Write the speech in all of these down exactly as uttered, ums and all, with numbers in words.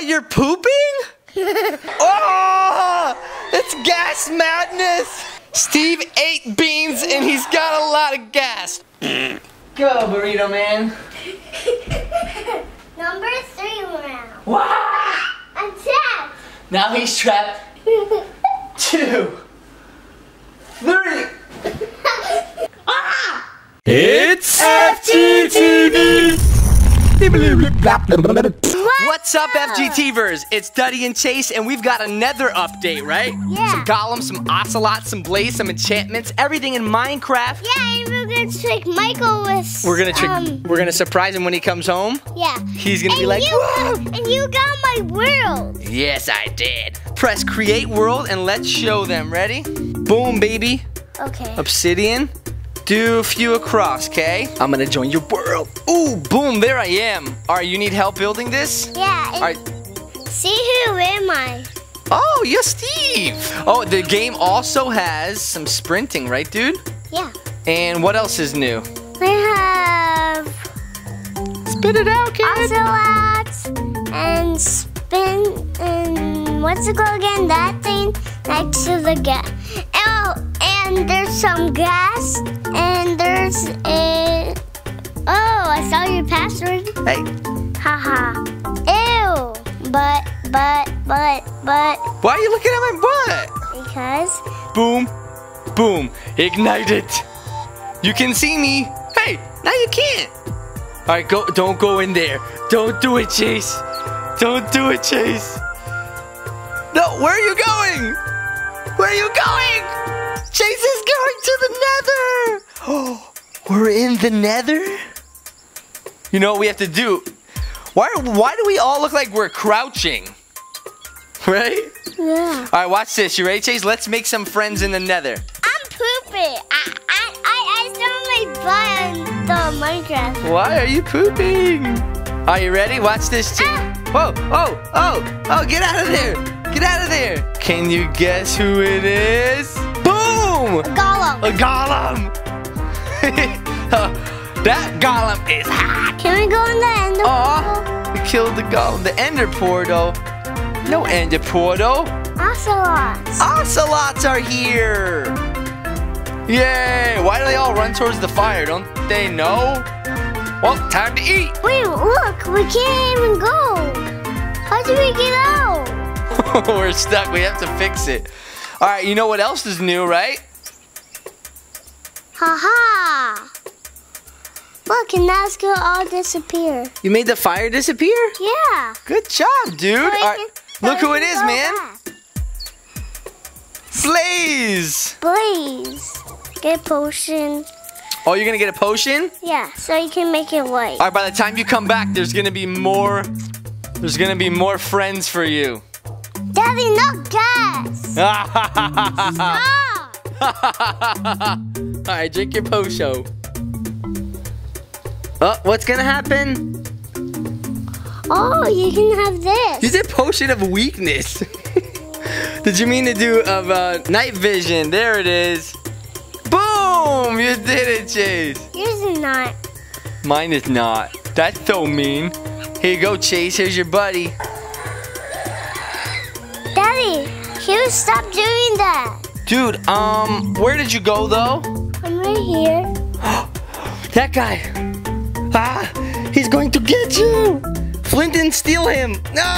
Oh, you're pooping? Oh, it's gas madness. Steve ate beans and he's got a lot of gas. Go, burrito man. Number three round. Wow. I'm trapped. Now he's trapped. Two. Three. Ah! It's F G T E E V. What's up, FGTEEVers? It's Duddy and Chase, and we've got another update, right? Yeah. Some Golems, some Ocelots, some Blaze, some enchantments, everything in Minecraft. Yeah, and we're gonna trick Michael with. We're gonna trick. Um, we're gonna surprise him when he comes home. Yeah. He's gonna and be like, you, whoa! And you got my world. Yes, I did. Press create world, and let's show them. Ready? Boom, baby. Okay. Obsidian. Do a few across, okay? I'm gonna join your world. Ooh, boom, there I am. All right, you need help building this? Yeah. All right. See, who am I? Oh, you're Steve. Oh, the game also has some sprinting, right, dude? Yeah. And what else is new? We have... Spit it out, kid. Ocelots and spin and... What's it called again? That thing next to the gas. Oh, and there's some gas. And there's a... Oh, I saw your password. Hey. Haha. Ew. But, but, but, but. Why are you looking at my butt? Because. Boom. Boom. Ignite it. You can see me. Hey, now you can't. All right, go. Don't go in there. Don't do it, Chase. Don't do it, Chase. No, where are you going? Where are you going? Chase is going to the Nether! Oh, we're in the Nether? You know what we have to do? Why, why do we all look like we're crouching? Right? Yeah. Alright, watch this. You ready, Chase? Let's make some friends in the Nether. I'm pooping. I, I, I, I saw my butt on the Minecraft. Why are you pooping? Are you ready? Watch this, Chase. Ah. Whoa, oh, oh, oh, get out of there. Get out of there. Can you guess who it is? A golem. A golem. That golem is hot. Can we go in the Ender Portal? We killed the golem. The Enderporto. No Enderporto. Ocelots. Ocelots are here. Yay. Why do they all run towards the fire? Don't they know? Well, time to eat. Wait, look. We can't even go. How do we get out? We're stuck. We have to fix it. All right, you know what else is new, right? Haha! -ha. Look, and that's gonna all disappear. You made the fire disappear? Yeah. Good job, dude. All right, look who it is, man. Blaze. Blaze. Get a potion. Oh, you're gonna get a potion? Yeah, so you can make it white. All right, by the time you come back, there's gonna be more. There's gonna be more friends for you. Daddy, no gas! Stop! Alright, drink your potion. Oh, what's gonna happen? Oh, you can have this. You did potion of weakness. Did you mean to do of uh, night vision? There it is. Boom! You did it, Chase. Yours is not. Mine is not. That's so mean. Here you go, Chase. Here's your buddy. Daddy, you stop doing that. Dude, um, where did you go though? I'm right here. That guy. Ah, he's going to get you. Flint and steel him. No.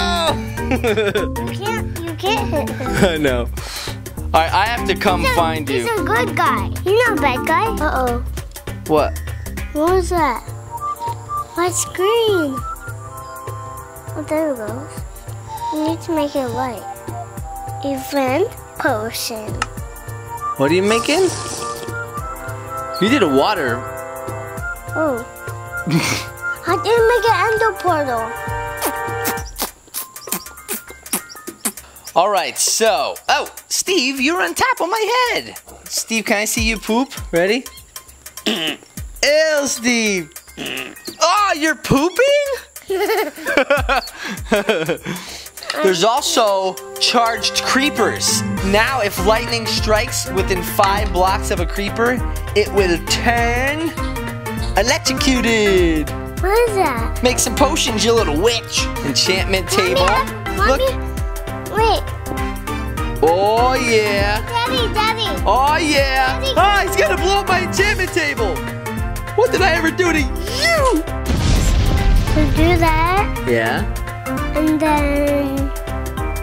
you can't. You can't hit him. I know. All right, I have to come a, find he's you. He's a good guy. He's not a bad guy. Uh oh. What? What was that? What's green? Oh, there it goes. You need to make it light. Event potion. What are you making? You did a water. Oh. I didn't make an ender portal. Alright, so. Oh, Steve, you're on top of my head. Steve, can I see you poop? Ready? Ew, Steve. Oh, you're pooping? There's also charged creepers. Now if lightning strikes within five blocks of a creeper, it will turn electrocuted. What is that? Make some potions, you little witch. Enchantment table. Mommy, look. Mommy, wait. Oh, yeah. Daddy, Daddy. Oh, yeah. Daddy. Oh, he's going to blow up my enchantment table. What did I ever do to you? So do that. Yeah. And then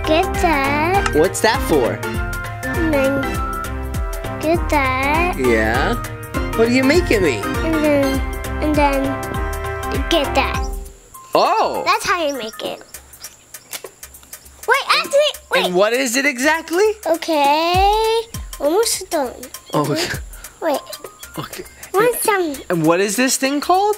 get that. What's that for? And then get that. Yeah. What are you making me? And then, and then get that. Oh. That's how you make it. Wait, actually, wait. And what is it exactly? Okay. Almost done. Oh. Okay. Wait. Okay. What's some? And what is this thing called?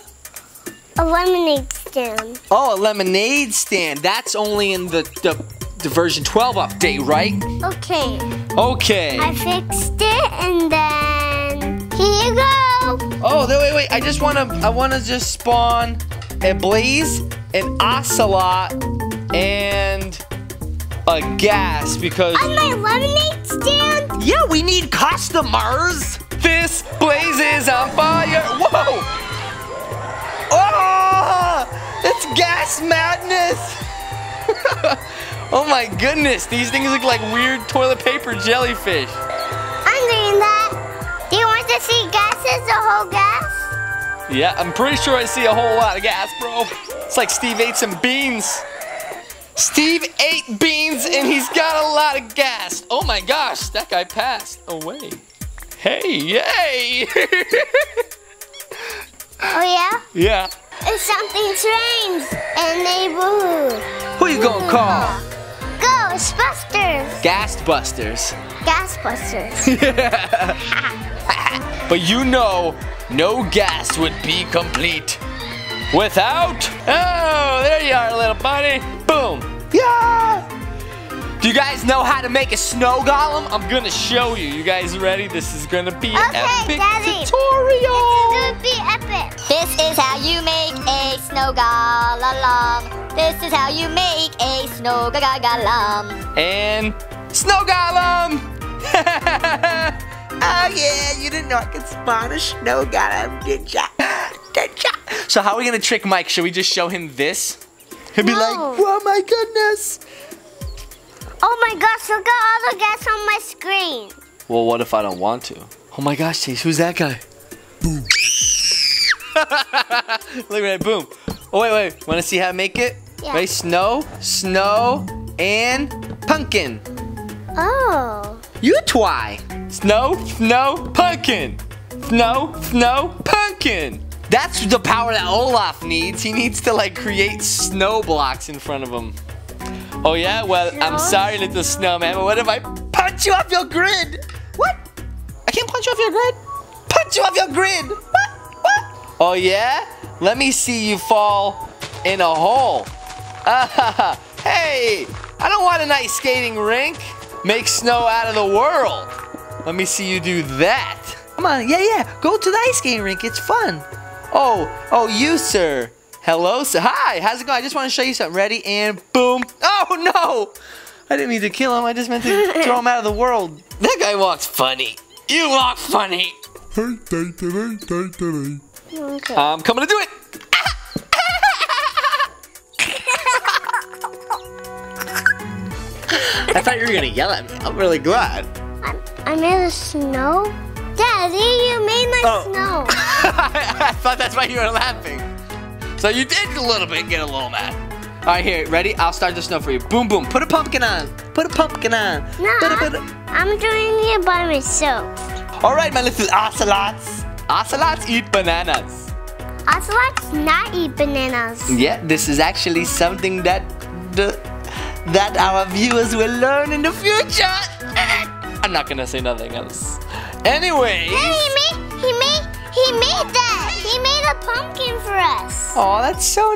A lemonade stand. Oh, a lemonade stand. That's only in the, the, the version twelve update, right? Okay. Okay. I fixed it, and then here you go. Oh, no, wait, wait. I just wanna, I wanna just spawn a Blaze, an Ocelot, and a gas because. On my lemonade stand. Yeah, we need customers. This Blaze is on fire. Whoa! Oh! It's gas madness! Oh my goodness, these things look like weird toilet paper jellyfish. I'm doing that. Do you want to see gases, the whole gas? Yeah, I'm pretty sure I see a whole lot of gas, bro. It's like Steve ate some beans. Steve ate beans and he's got a lot of gas. Oh my gosh, that guy passed away. Hey, yay! Oh, yeah? Yeah. It's something strange and they boo. Who you gonna call? Ghostbusters. Gasbusters. Gasbusters. Yeah. But you know, no gas would be complete without... Oh, there you are, little buddy. Boom. Yeah! Do you guys know how to make a snow golem? I'm gonna show you. You guys ready? This is gonna be an epic tutorial. This is gonna be epic. This is how you make a snow golem. This is how you make a snow golem. And snow golem. Oh yeah, you didn't know I could spawn a snow golem, did ya? Did ya? So how are we gonna trick Mike? Should we just show him this? He'll be no. like, oh my goodness. Oh my gosh, look at all the gas on my screen. Well, what if I don't want to? Oh my gosh, Chase, who's that guy? Boom. Look at that, boom. Oh, wait, wait. Want to see how I make it? Yeah. Ready? Snow, snow, and pumpkin. Oh. You twy. Snow, snow, pumpkin. Snow, snow, pumpkin. That's the power that Olaf needs. He needs to, like, create snow blocks in front of him. Oh yeah? Well, I'm sorry, little snowman, but what if I punch you off your grid? What? I can't punch you off your grid? Punch you off your grid! What? What? Oh yeah? Let me see you fall in a hole. Uh, hey! I don't want a nice skating rink. Make snow out of the world. Let me see you do that. Come on, yeah, yeah. Go to the ice skating rink. It's fun. Oh, oh, you, sir. Hello, so hi, how's it going? I just want to show you something. Ready, and boom. Oh, no! I didn't mean to kill him. I just meant to throw him out of the world. That guy walks funny. You walk funny. I'm coming to do it. I thought you were going to yell at me. I'm really glad. I, I made the snow? Daddy, you made my oh. snow. I thought that's why you were laughing. So you did a little bit get a little mad. All right, here, ready? I'll start the snow for you. Boom, boom. Put a pumpkin on. Put a pumpkin on. No, I'm doing it by myself. All right, my little ocelots. Ocelots eat bananas. Ocelots not eat bananas. Yeah, this is actually something that the, that our viewers will learn in the future. I'm not gonna say nothing else. Anyway. Hey, me, he made, he made that. He made a pumpkin for us. Oh, that's so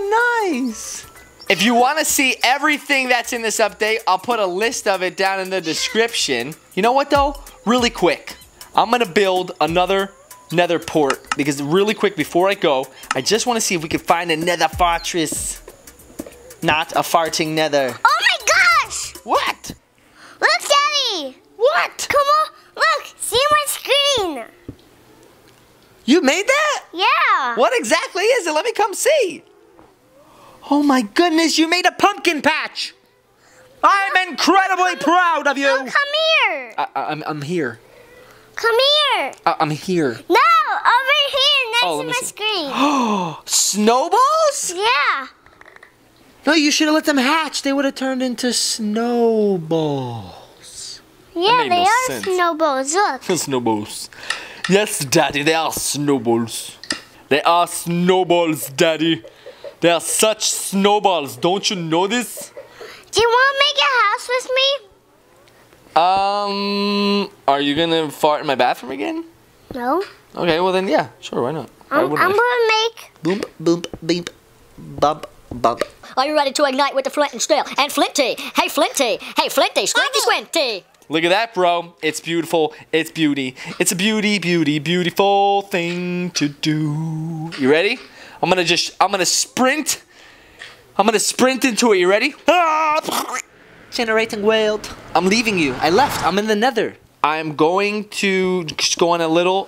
nice. If you want to see everything that's in this update, I'll put a list of it down in the description. You know what, though? Really quick, I'm going to build another nether port because really quick before I go, I just want to see if we can find a nether fortress. Not a farting nether. Oh, my gosh. What? Look, Daddy. What? Come on. Look. See my screen. You made that? Yeah. What exactly is it? Let me come see. Oh my goodness, you made a pumpkin patch. I'm incredibly proud of you. No, come here. I, I'm, I'm here. Come here. I, I'm here. No, over here next oh, to my see. screen. Oh, snowballs? Yeah. No, you should have let them hatch. They would have turned into snowballs. Yeah, they no are sense. snowballs. Look. Snowballs. Yes, Daddy, they are snowballs. They are snowballs, Daddy. They are such snowballs. Don't you know this? Do you want to make a house with me? Um, are you going to fart in my bathroom again? No. Okay, well then, yeah, sure, why not? Um, why I'm going to make... Boop, boop, beep, bump, bump. Are you ready to ignite with the flint and steel? And Flinty! Hey, Flinty! Hey, Flinty! Squinty, squinty! Look at that, bro. It's beautiful. It's beauty. It's a beauty, beauty, beautiful thing to do. You ready? I'm going to just, I'm going to sprint... I'm gonna sprint into it, you ready? Ah! Generating wild. I'm leaving you, I left, I'm in the nether. I'm going to just go on a little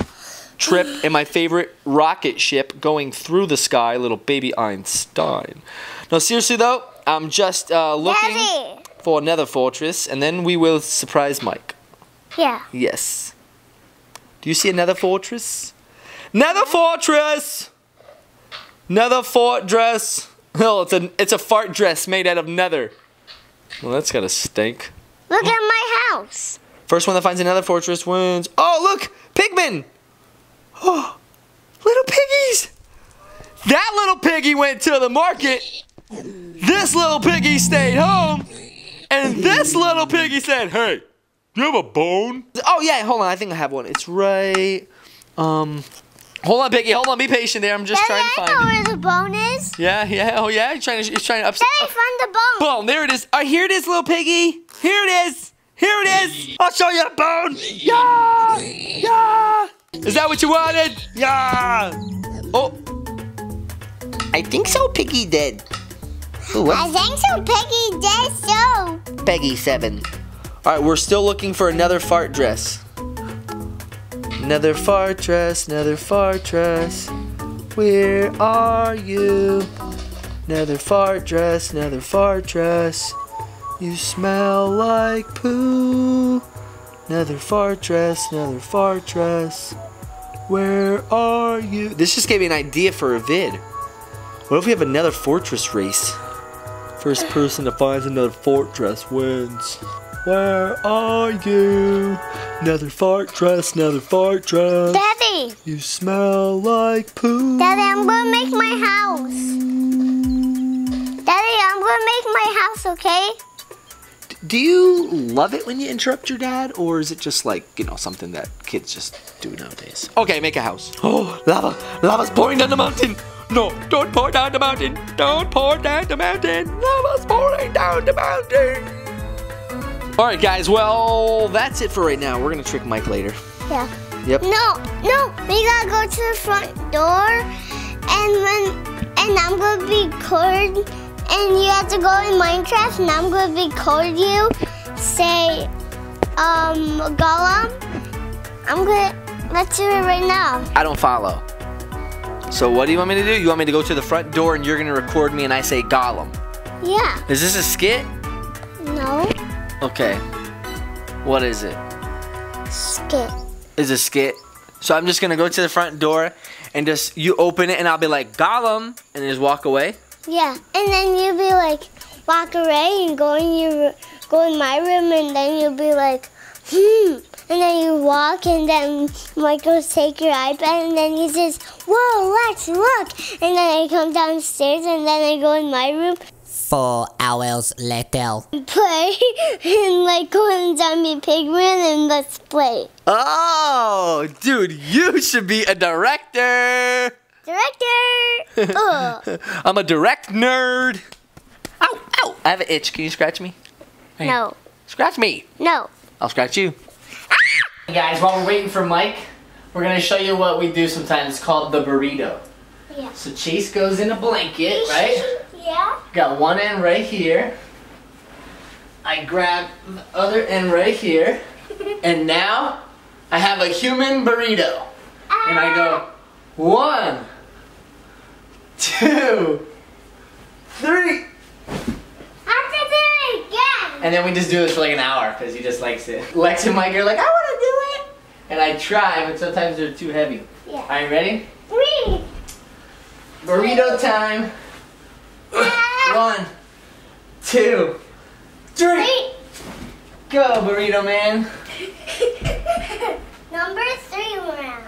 trip in my favorite rocket ship going through the sky, little baby Einstein. No, seriously though, I'm just uh, looking Daddy. for another fortress and then we will surprise Mike. Yeah. Yes. Do you see another fortress? Nether fortress! Nether fortress! No, it's a, it's a fart dress made out of nether. Well, that's gotta stink. Look at my house. First one that finds another fortress wins. Oh, look! Pigman! Oh, little piggies! That little piggy went to the market. This little piggy stayed home. And this little piggy said, hey, do you have a bone? Oh, yeah, hold on. I think I have one. It's right... Um... Hold on, Piggy. Hold on. Be patient there. I'm just Daddy, trying to find I know it. where the bone is. Yeah, yeah. Oh, yeah? He's trying to, he's trying to upset. Daddy, find the bone. Bone. There it is. Oh, here it is, little Piggy. Here it is. Here it is. I'll show you the bone. Yeah. Yeah. Is that what you wanted? Yeah. Oh. I think so, Piggy did. Ooh, I think so, Piggy did so. Peggy seven. All right, we're still looking for another fart dress. Nether fortress, nether fortress, where are you? Nether fortress, nether fortress, you smell like poo. Nether fortress, nether fortress, where are you? This just gave me an idea for a vid. What if we have another fortress race? First person to find another fortress wins. Where are you? Nether fortress, nether fortress. Daddy! You smell like poo. Daddy, I'm gonna make my house. Daddy, I'm gonna make my house, okay? D do you love it when you interrupt your dad? Or is it just like, you know, something that kids just do nowadays? Okay, make a house. Oh, lava. Lava's pouring down the mountain. No, don't pour down the mountain. Don't pour down the mountain. Lava's pouring down the mountain. Alright guys, well, that's it for right now. We're gonna trick Mike later. Yeah. Yep. No, no, we gotta go to the front door and when and I'm gonna be cold and you have to go in Minecraft and I'm gonna be cold you. Say um Golem. I'm gonna let's do it right now. I don't follow. So what do you want me to do? You want me to go to the front door and you're gonna record me and I say Golem. Yeah. Is this a skit? No. Okay, what is it? Skit. Is a skit? So I'm just gonna go to the front door and just you open it and I'll be like Golem and just walk away. Yeah, and then you'll be like walk away and go in your go in my room and then you'll be like hmm and then you walk and then Michael take your iPad and then he says whoa let's look and then I come downstairs and then I go in my room. Four hours later. Play and like going Zombie Pigman and let's play. Oh, dude, you should be a director. Director. Ugh. I'm a direct nerd. Ow, ow. I have an itch. Can you scratch me? Hey. No. Scratch me. No. I'll scratch you. Ah! Hey guys, while we're waiting for Mike, we're going to show you what we do sometimes called the burrito. Yeah. So Chase goes in a blanket, right? Yeah. Got one end right here. I grab the other end right here. And now I have a human burrito. Ah. And I go One, two, three. And then we just do this for like an hour because he just likes it. Lex and Mike are like, I want to do it! And I try, but sometimes they're too heavy. Yeah. All right, ready? Three! Burrito time! Ah. One, two, three! three. Go, burrito man! Number three round.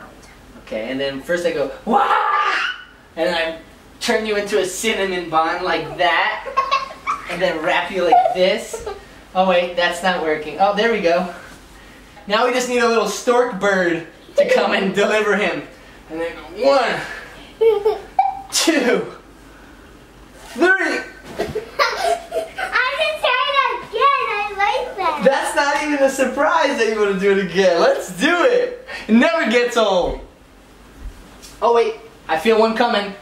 Okay, and then first I go, wah! And then I turn you into a cinnamon bun like that. And then wrap you like this. Oh wait, that's not working. Oh, there we go. Now we just need a little stork bird to come and deliver him. And then one, two, three. I can try it again, I like that. That's not even a surprise that you want to do it again. Let's do it. It never gets old. Oh wait, I feel one coming.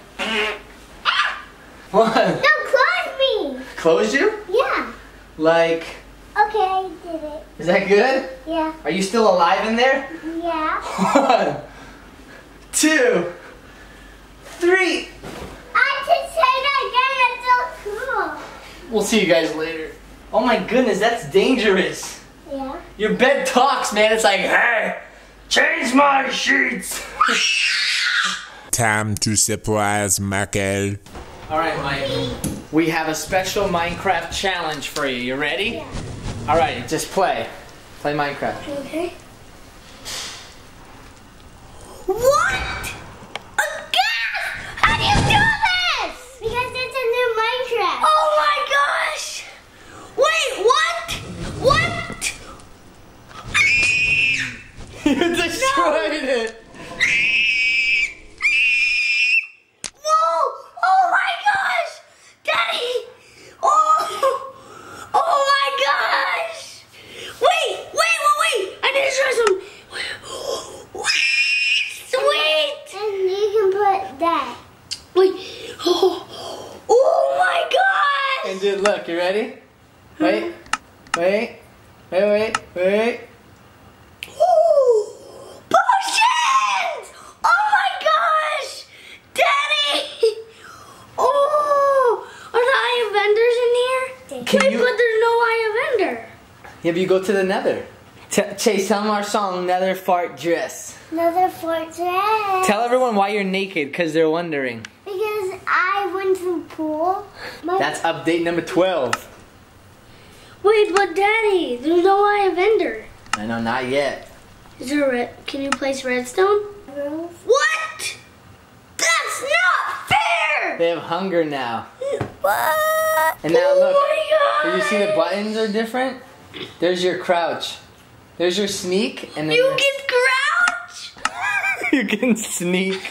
One. Close you? Yeah. Like. Okay, I did it. Is that good? Yeah. Are you still alive in there? Yeah. One, two, three. I can say that again, it's so cool. We'll see you guys later. Oh my goodness, that's dangerous. Yeah. Your bed talks, man. It's like, hey, change my sheets. Time to surprise Michael. All right, Mike. We have a special Minecraft challenge for you. You ready? Yeah. All right, just play. Play Minecraft. Okay. What? A gas? How do you do this? Because it's a new Minecraft. Oh my gosh! Wait, what? What? You destroyed no. it. Look, you ready? Wait, wait, wait, wait, wait. Ooh, potions! Oh my gosh! Daddy! Oh, are the Eye of Enders in here? Can wait, you... but there's no Eye of Ender. Yeah, but you go to the Nether. T Chase, tell them our song, Nether Fart Dress. Nether Fart Dress. Tell everyone why you're naked, because they're wondering. Because I went to the pool. My That's update number twelve. Wait, but Daddy, there's no Eye of Ender. I know, not yet. Is there a red? Can you place redstone? No. What? That's not fair! They have hunger now. What? And now look. Oh my God. Did you see the buttons are different? There's your crouch. There's your sneak. And then you there's... can crouch? You can sneak.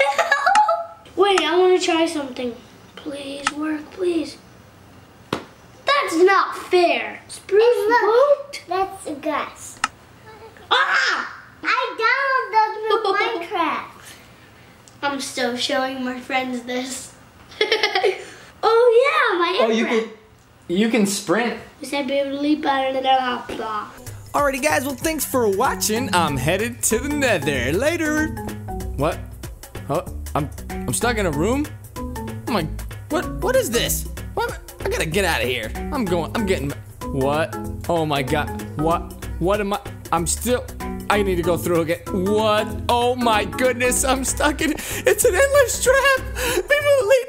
Wait, I want to try something. Please work, please. That's not fair. Spruce boat? That's a gas. Ah! I downloaded Minecraft. I'm still showing my friends this. Oh yeah, my. Oh, you can. You can sprint. You said be able to leap out of the lava. Alrighty, guys. Well, thanks for watching. I'm headed to the Nether. Later. What? Huh? I'm I'm stuck in a room? Oh my, what what is this? What, I gotta get out of here. I'm going, I'm getting, what? Oh my God, what, what am I, I'm still, I need to go through again. What, oh my goodness, I'm stuck in, it's an endless trap. People leave.